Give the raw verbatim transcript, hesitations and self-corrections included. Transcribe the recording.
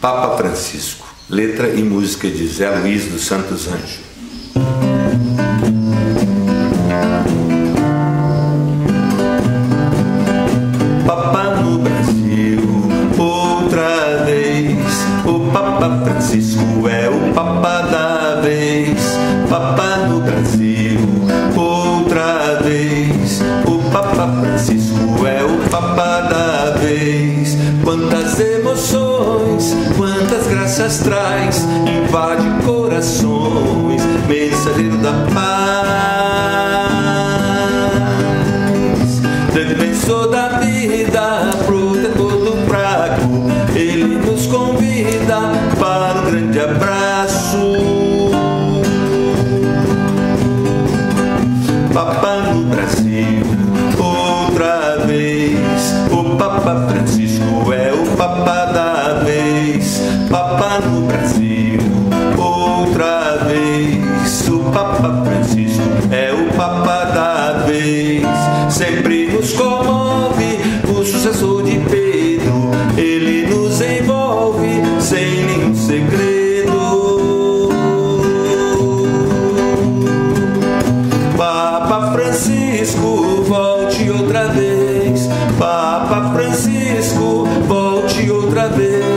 Papa Francisco, letra e música de Zé Luiz dos Santos Anjo. Papa no Brasil, outra vez. O Papa Francisco é o Papa da vez. Papa no Brasil, outra vez. O Papa Francisco é o Papa da vez. Quantas emoções, quantas graças traz, invade corações, mensageiro da paz. Defensor da vida, protetor do fraco, ele nos convida para um grande abraço. Papa no Brasil, outra vez, o Papa Francisco é o Papa da vez. Papa no Brasil, outra vez, o Papa Francisco é o Papa da vez. Sempre nos comove o sucessor de Pedro, ele nos envolve sem nenhum segredo. Papa Francisco, volte outra vez. Papa Francisco, volte outra vez.